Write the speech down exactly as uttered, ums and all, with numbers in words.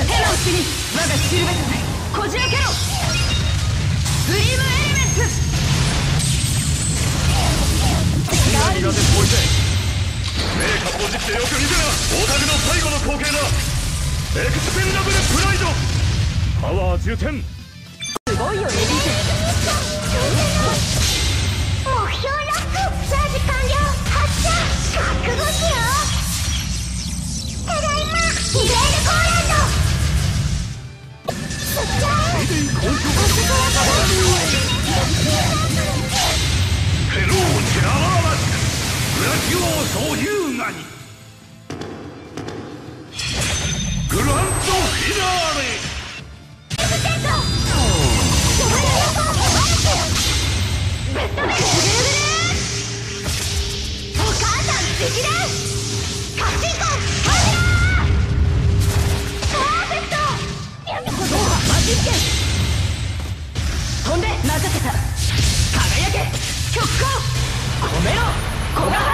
な手の内に我が知るべくこじ開けろ。スリームエレメントガールズポイセンメーカーポジってよく見てな。オタクの最後の光景だ。エクスペンダブルプライドパワーじゅってん。すごいよねリゼ。目標ロックチャージ完了。発射覚悟しよう。ただいまディベールコーランド。すっちゃえ。ヘローチラワラスクラキオーソ優雅にグランドフィナーレ。お母さん敵です。勝ち行こう。飛んで任せた。輝け極光。込めろ。